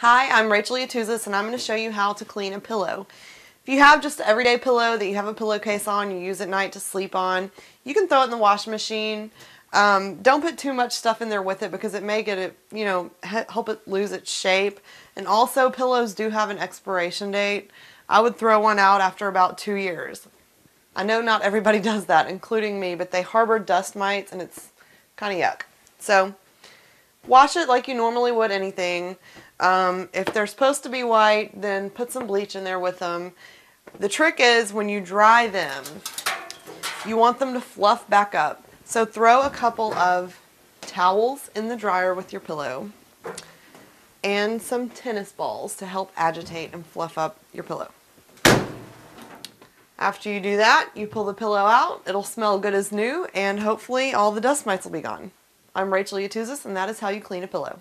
Hi, I'm Rachel Yatuzis and I'm going to show you how to clean a pillow. If you have just an everyday pillow that you have a pillowcase on, you use at night to sleep on, you can throw it in the washing machine. Don't put too much stuff in there with it because it may get it, you know, help it lose its shape. And also pillows do have an expiration date. I would throw one out after about 2 years. I know not everybody does that, including me, but they harbor dust mites and it's kind of yuck. So wash it like you normally would anything. If they're supposed to be white, then put some bleach in there with them. The trick is when you dry them, you want them to fluff back up. So throw a couple of towels in the dryer with your pillow and some tennis balls to help agitate and fluff up your pillow. After you do that, you pull the pillow out. It'll smell good as new and hopefully all the dust mites will be gone. I'm Rachel Yatuzis and that is how you clean a pillow.